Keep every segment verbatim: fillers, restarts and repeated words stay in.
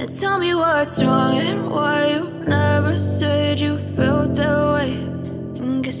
Now tell me what's wrong and why you never said you felt that way. And guess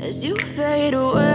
As you fade away.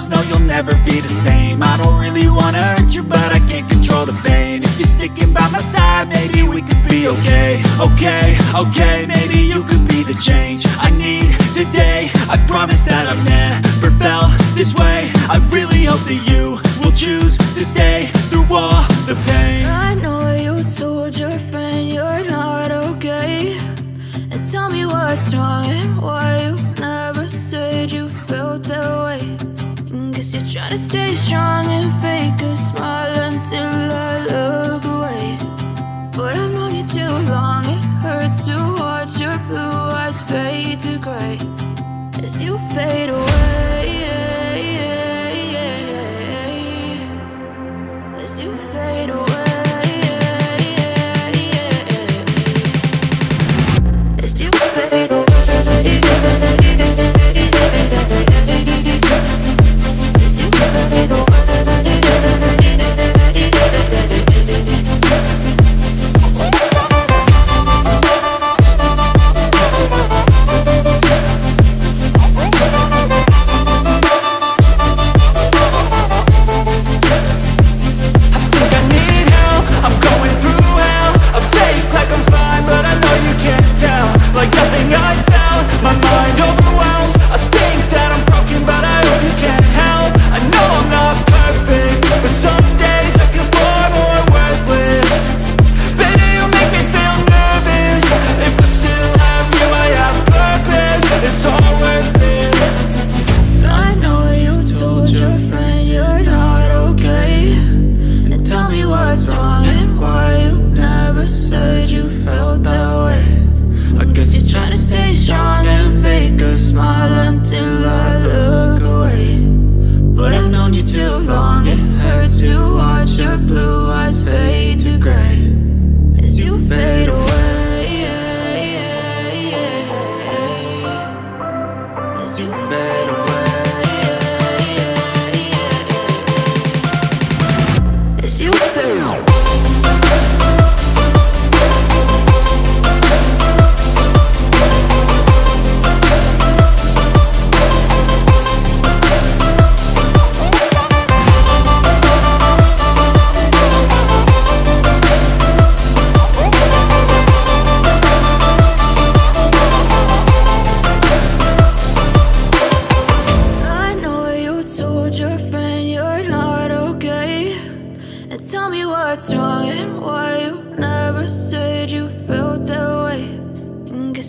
no, you'll never be the same. I don't really wanna hurt you, but I can't control the pain. If you're sticking by my side, maybe we could be okay. Okay, okay, maybe you could be the change I need today. I promise that I've never felt this way. I really hope that you will choose to stay through all the pain. I know you told your friend you're not okay, and tell me what's wrong and why you never said you felt that way. Guess you're trying to stay strong and fake a smile until I look away. But I've known you too long, it hurts to watch your blue eyes fade to grey as you fade away. As you fade away. As you fade away. They don't try to stay strong and fake a